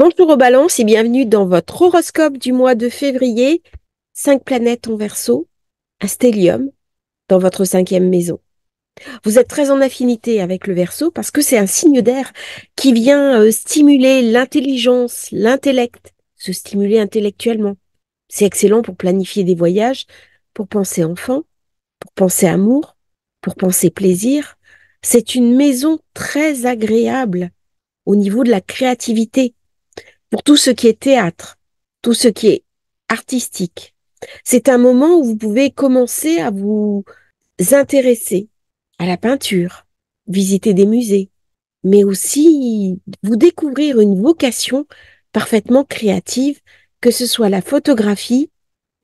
Bonjour aux Balances et bienvenue dans votre horoscope du mois de février. 5 planètes en Verseau, un stellium dans votre 5e maison. Vous êtes très en affinité avec le Verseau parce que c'est un signe d'air qui vient stimuler l'intelligence, l'intellect, se stimuler intellectuellement. C'est excellent pour planifier des voyages, pour penser enfant, pour penser amour, pour penser plaisir. C'est une maison très agréable au niveau de la créativité. Pour tout ce qui est théâtre, tout ce qui est artistique. C'est un moment où vous pouvez commencer à vous intéresser à la peinture, visiter des musées, mais aussi vous découvrir une vocation parfaitement créative, que ce soit la photographie,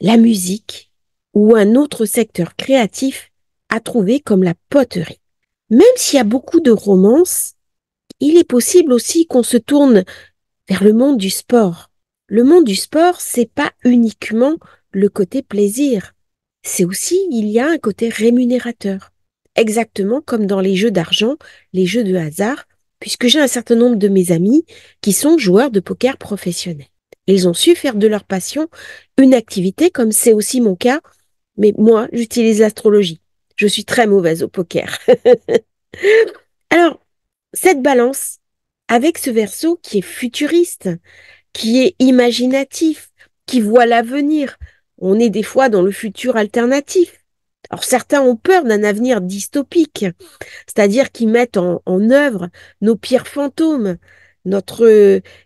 la musique ou un autre secteur créatif à trouver comme la poterie. Même s'il y a beaucoup de romances, il est possible aussi qu'on se tourne vers le monde du sport. Le monde du sport, c'est pas uniquement le côté plaisir. C'est aussi, il y a un côté rémunérateur. Exactement comme dans les jeux d'argent, les jeux de hasard, puisque j'ai un certain nombre de mes amis qui sont joueurs de poker professionnels. Ils ont su faire de leur passion une activité, comme c'est aussi mon cas, mais moi, j'utilise l'astrologie. Je suis très mauvaise au poker. Alors, cette balance, avec ce Verseau qui est futuriste, qui est imaginatif, qui voit l'avenir. On est des fois dans le futur alternatif. Alors certains ont peur d'un avenir dystopique, c'est-à-dire qu'ils mettent en œuvre nos pires fantômes,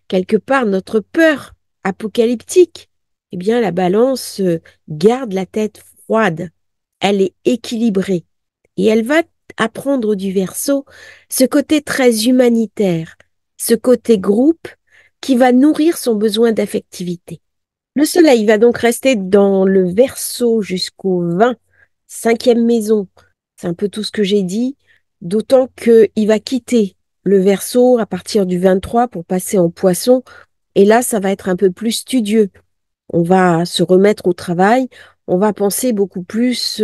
quelque part notre peur apocalyptique. Eh bien la balance garde la tête froide, elle est équilibrée et elle va apprendre du Verseau ce côté très humanitaire, ce côté groupe qui va nourrir son besoin d'affectivité. Le soleil va donc rester dans le Verseau jusqu'au 20, 5e maison. C'est un peu tout ce que j'ai dit, d'autant qu'il va quitter le Verseau à partir du 23 pour passer en Poissons. Et là, ça va être un peu plus studieux. On va se remettre au travail, on va penser beaucoup plus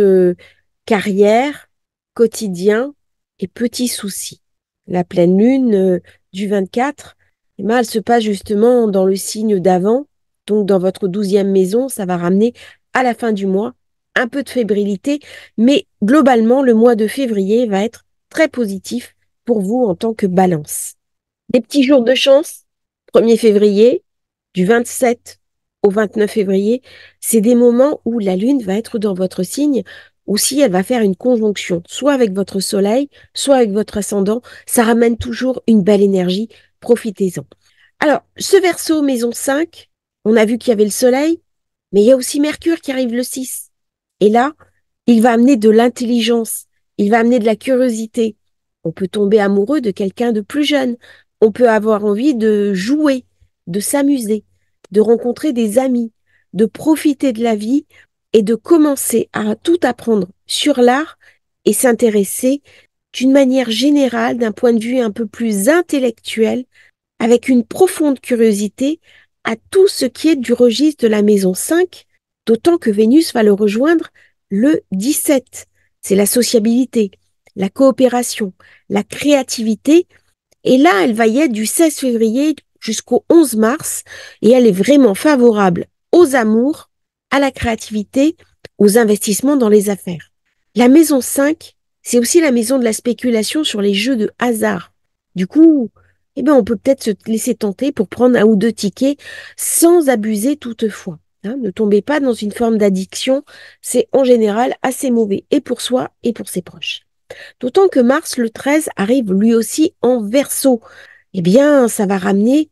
carrière, quotidien et petits soucis. La pleine lune du 24, elle se passe justement dans le signe d'avant, donc dans votre 12e maison, ça va ramener à la fin du mois un peu de fébrilité, mais globalement, le mois de février va être très positif pour vous en tant que balance. Des petits jours de chance, 1er février, du 27 au 29 février, c'est des moments où la lune va être dans votre signe, ou si elle va faire une conjonction, soit avec votre soleil, soit avec votre ascendant, ça ramène toujours une belle énergie. Profitez-en. Alors, ce Verseau maison 5, on a vu qu'il y avait le soleil, mais il y a aussi Mercure qui arrive le 6. Et là, il va amener de l'intelligence, il va amener de la curiosité. On peut tomber amoureux de quelqu'un de plus jeune, on peut avoir envie de jouer, de s'amuser, de rencontrer des amis, de profiter de la vie et de commencer à tout apprendre sur l'art et s'intéresser d'une manière générale, d'un point de vue un peu plus intellectuel, avec une profonde curiosité à tout ce qui est du registre de la maison 5, d'autant que Vénus va le rejoindre le 17. C'est la sociabilité, la coopération, la créativité. Et là, elle va y être du 16 février jusqu'au 11 mars, et elle est vraiment favorable aux amours, à la créativité, aux investissements dans les affaires. La maison 5, c'est aussi la maison de la spéculation sur les jeux de hasard. Du coup, on peut peut-être se laisser tenter pour prendre un ou deux tickets sans abuser toutefois. Ne tombez pas dans une forme d'addiction, c'est en général assez mauvais et pour soi et pour ses proches. D'autant que Mars, le 13, arrive lui aussi en Verseau. Ça va ramener,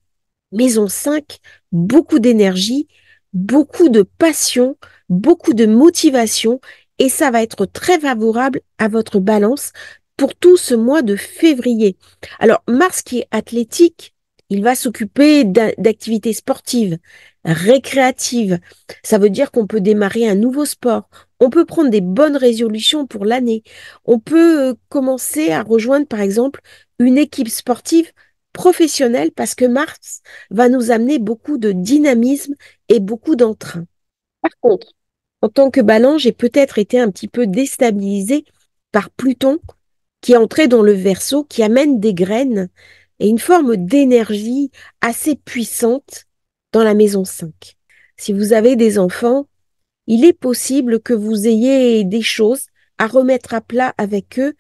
maison 5, beaucoup d'énergie, beaucoup de passion, beaucoup de motivation. Et ça va être très favorable à votre balance pour tout ce mois de février. Alors, Mars qui est athlétique, il va s'occuper d'activités sportives, récréatives. Ça veut dire qu'on peut démarrer un nouveau sport. On peut prendre des bonnes résolutions pour l'année. On peut commencer à rejoindre, par exemple, une équipe sportive professionnelle parce que Mars va nous amener beaucoup de dynamisme et beaucoup d'entrain. Par contre, en tant que balance, j'ai peut-être été un petit peu déstabilisée par Pluton qui est entré dans le Verseau, qui amène des graines et une forme d'énergie assez puissante dans la maison 5. Si vous avez des enfants, il est possible que vous ayez des choses à remettre à plat avec eux,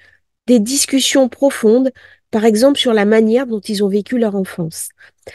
des discussions profondes, par exemple sur la manière dont ils ont vécu leur enfance.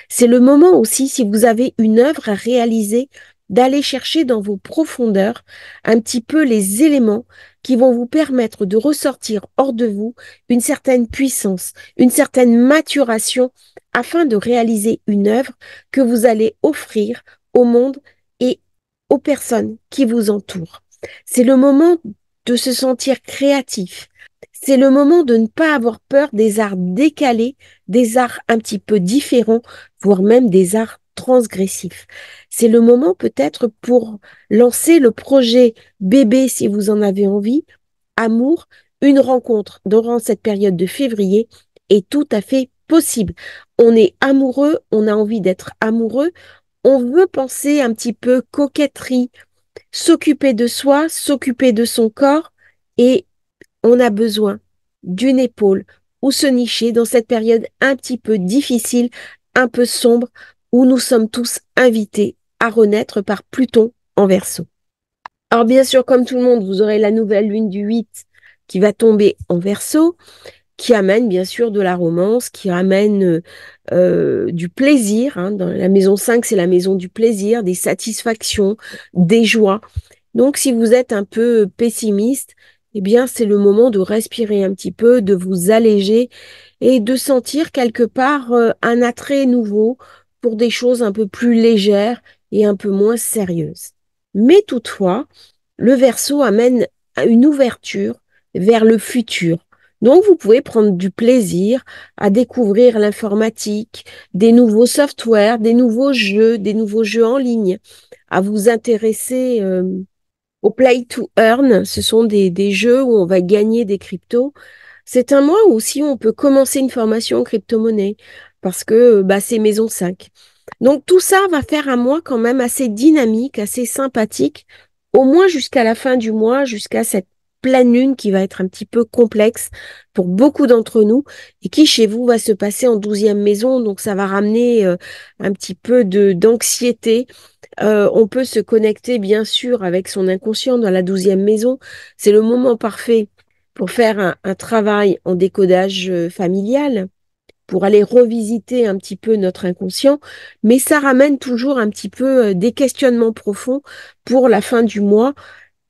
C'est le moment aussi, si vous avez une œuvre à réaliser, d'aller chercher dans vos profondeurs un petit peu les éléments qui vont vous permettre de ressortir hors de vous une certaine puissance, une certaine maturation afin de réaliser une œuvre que vous allez offrir au monde et aux personnes qui vous entourent. C'est le moment de se sentir créatif. C'est le moment de ne pas avoir peur des arts décalés, des arts un petit peu différents, voire même des arts transgressif. C'est le moment peut-être pour lancer le projet bébé si vous en avez envie, amour, une rencontre durant cette période de février est tout à fait possible. On est amoureux, on a envie d'être amoureux, on veut penser un petit peu coquetterie, s'occuper de soi, s'occuper de son corps et on a besoin d'une épaule ou se nicher dans cette période un petit peu difficile, un peu sombre, où nous sommes tous invités à renaître par Pluton en Verseau. Alors bien sûr, comme tout le monde, vous aurez la nouvelle lune du 8 qui va tomber en Verseau, qui amène bien sûr de la romance, qui amène du plaisir. Dans la maison 5, c'est la maison du plaisir, des satisfactions, des joies. Donc si vous êtes un peu pessimiste, eh bien c'est le moment de respirer un petit peu, de vous alléger et de sentir quelque part un attrait nouveau, pour des choses un peu plus légères et un peu moins sérieuses. Mais toutefois, le Verseau amène à une ouverture vers le futur. Donc, vous pouvez prendre du plaisir à découvrir l'informatique, des nouveaux softwares, des nouveaux jeux en ligne, à vous intéresser au Play to Earn. Ce sont des jeux où on va gagner des cryptos. C'est un mois où aussi on peut commencer une formation en crypto-monnaie, parce que c'est maison 5. Donc tout ça va faire un mois quand même assez dynamique, assez sympathique, au moins jusqu'à la fin du mois, jusqu'à cette pleine lune qui va être un petit peu complexe pour beaucoup d'entre nous et qui chez vous va se passer en 12e maison, donc ça va ramener un petit peu d'anxiété. On peut se connecter bien sûr avec son inconscient dans la 12e maison, c'est le moment parfait pour faire un travail en décodage familial, pour aller revisiter un petit peu notre inconscient, mais ça ramène toujours un petit peu des questionnements profonds pour la fin du mois,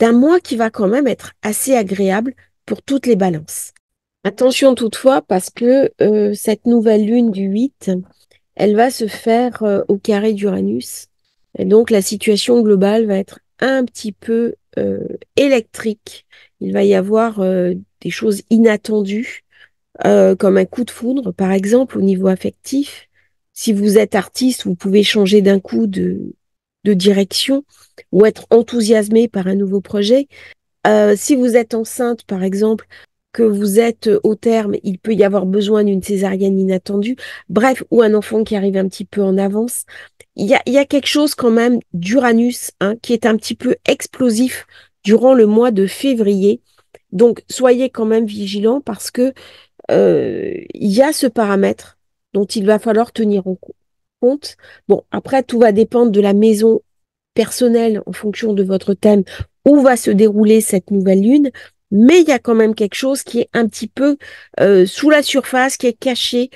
d'un mois qui va quand même être assez agréable pour toutes les balances. Attention toutefois, parce que cette nouvelle lune du 8, elle va se faire au carré d'Uranus, et donc la situation globale va être un petit peu électrique. Il va y avoir des choses inattendues, comme un coup de foudre, par exemple, au niveau affectif. Si vous êtes artiste, vous pouvez changer d'un coup de direction ou être enthousiasmé par un nouveau projet. Si vous êtes enceinte, par exemple, que vous êtes au terme, il peut y avoir besoin d'une césarienne inattendue. Bref, ou un enfant qui arrive un petit peu en avance. Il y a quelque chose quand même d'Uranus qui est un petit peu explosif durant le mois de février. Donc, soyez quand même vigilants parce que il y a ce paramètre dont il va falloir tenir en compte. Bon, après, tout va dépendre de la maison personnelle en fonction de votre thème, où va se dérouler cette nouvelle lune, mais il y a quand même quelque chose qui est un petit peu sous la surface, qui est caché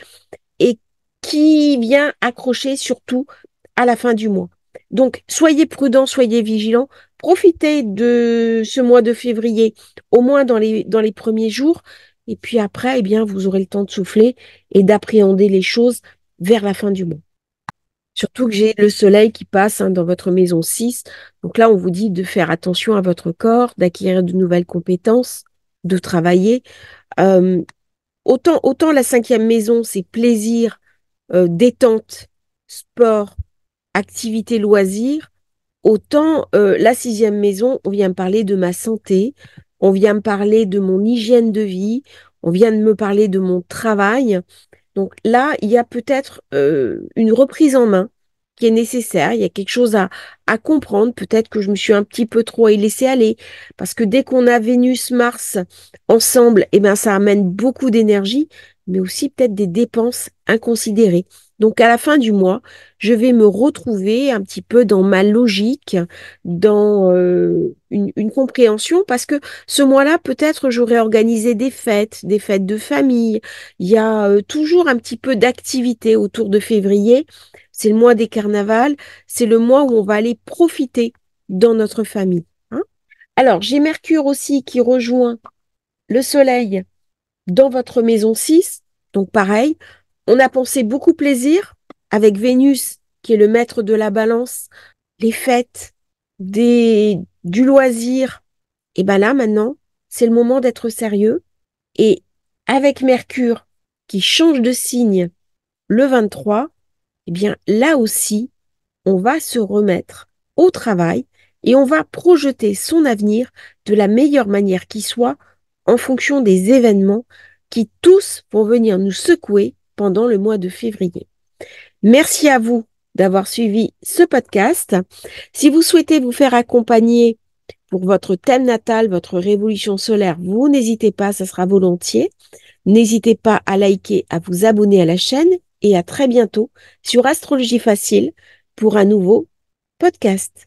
et qui vient accrocher surtout à la fin du mois. Donc, soyez prudents, soyez vigilants, profitez de ce mois de février, au moins dans les premiers jours. Et puis après, eh bien, vous aurez le temps de souffler et d'appréhender les choses vers la fin du mois. Surtout que j'ai le soleil qui passe dans votre maison 6. Donc là, on vous dit de faire attention à votre corps, d'acquérir de nouvelles compétences, de travailler. Autant la 5e maison, c'est plaisir, détente, sport, activité, loisirs. Autant la 6e maison, on vient me parler de ma santé, on vient me parler de mon hygiène de vie, on vient de me parler de mon travail. Donc là, il y a peut-être une reprise en main qui est nécessaire. Il y a quelque chose à comprendre. Peut-être que je me suis un petit peu trop laissée aller. Parce que dès qu'on a Vénus, Mars ensemble, eh ben, ça amène beaucoup d'énergie. mais aussi peut-être des dépenses inconsidérées. Donc, à la fin du mois, je vais me retrouver un petit peu dans ma logique, dans une compréhension, parce que ce mois-là, peut-être, j'aurais organisé des fêtes de famille. Il y a toujours un petit peu d'activité autour de février. C'est le mois des carnavals. C'est le mois où on va aller profiter dans notre famille. Hein ? Alors, j'ai Mercure aussi qui rejoint le soleil dans votre maison 6. Donc, pareil. On a pensé beaucoup plaisir avec Vénus, qui est le maître de la balance, les fêtes, du loisir. Et bien là, maintenant, c'est le moment d'être sérieux. Et avec Mercure, qui change de signe le 23, eh bien là aussi, on va se remettre au travail et on va projeter son avenir de la meilleure manière qui soit en fonction des événements qui tous vont venir nous secouer pendant le mois de février. Merci à vous d'avoir suivi ce podcast. Si vous souhaitez vous faire accompagner pour votre thème natal, votre révolution solaire, vous n'hésitez pas, ça sera volontiers. N'hésitez pas à liker, à vous abonner à la chaîne et à très bientôt sur Astrologie Facile pour un nouveau podcast.